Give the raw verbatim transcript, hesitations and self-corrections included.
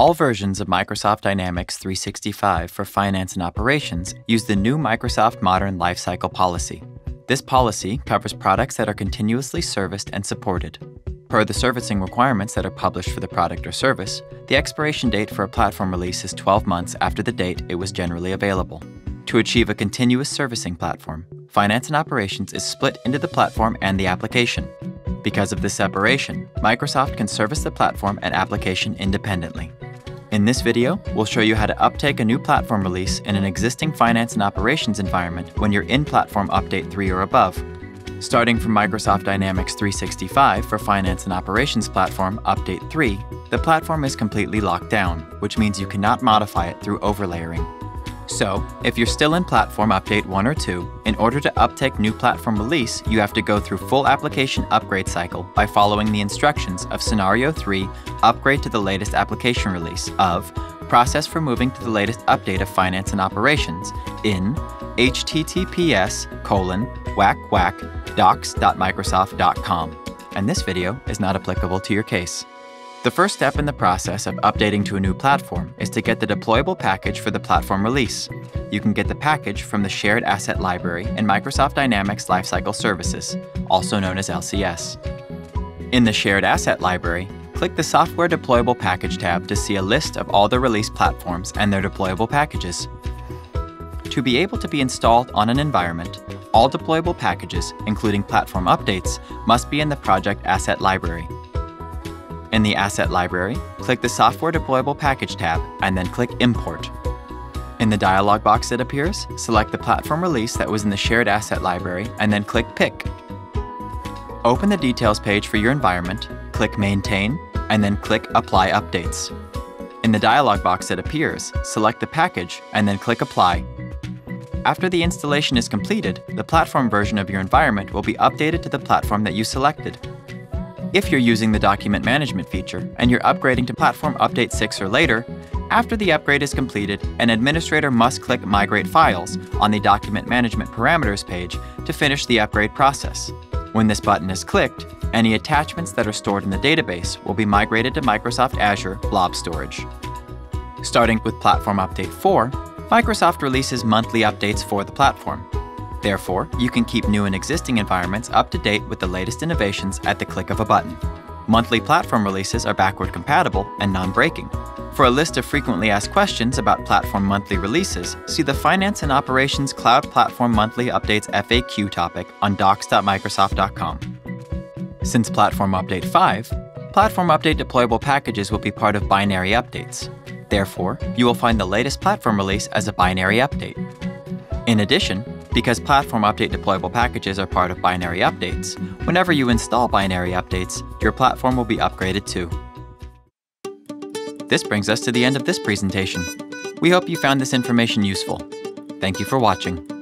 All versions of Microsoft Dynamics three sixty-five for Finance and Operations use the new Microsoft Modern Lifecycle Policy. This policy covers products that are continuously serviced and supported. Per the servicing requirements that are published for the product or service, the expiration date for a platform release is twelve months after the date it was generally available. To achieve a continuous servicing platform, Finance and Operations is split into the platform and the application. Because of this separation, Microsoft can service the platform and application independently. In this video, we'll show you how to uptake a new platform release in an existing Finance and Operations environment when you're in Platform Update three or above, starting from Microsoft Dynamics three sixty-five for Finance and Operations Platform Update three, the platform is completely locked down, which means you cannot modify it through overlayering. So, if you're still in Platform Update one or two, in order to uptake new platform release, you have to go through full application upgrade cycle by following the instructions of Scenario three, Upgrade to the Latest Application Release of Process for Moving to the Latest Update of Finance and Operations in H T T P S colon whack whack docs dot microsoft dot com, and this video is not applicable to your case. The first step in the process of updating to a new platform is to get the deployable package for the platform release. You can get the package from the Shared Asset Library in Microsoft Dynamics Lifecycle Services, also known as L C S. In the Shared Asset Library, click the Software Deployable Package tab to see a list of all the release platforms and their deployable packages. To be able to be installed on an environment, all deployable packages, including platform updates, must be in the Project Asset Library. In the Asset Library, click the Software Deployable Package tab and then click Import. In the dialog box that appears, select the platform release that was in the Shared Asset Library and then click Pick. Open the Details page for your environment, click Maintain, and then click Apply Updates. In the dialog box that appears, select the package and then click Apply. After the installation is completed, the platform version of your environment will be updated to the platform that you selected. If you're using the Document Management feature and you're upgrading to Platform Update six or later, after the upgrade is completed, an administrator must click Migrate Files on the Document Management Parameters page to finish the upgrade process. When this button is clicked, any attachments that are stored in the database will be migrated to Microsoft Azure Blob Storage. Starting with Platform Update four, Microsoft releases monthly updates for the platform. Therefore, you can keep new and existing environments up to date with the latest innovations at the click of a button. Monthly platform releases are backward compatible and non-breaking. For a list of frequently asked questions about platform monthly releases, see the Finance and Operations Cloud Platform Monthly Updates F A Q topic on docs dot microsoft dot com. Since Platform Update five, Platform Update deployable packages will be part of binary updates. Therefore, you will find the latest platform release as a binary update. In addition, because Platform Update deployable packages are part of binary updates, whenever you install binary updates, your platform will be upgraded too. This brings us to the end of this presentation. We hope you found this information useful. Thank you for watching.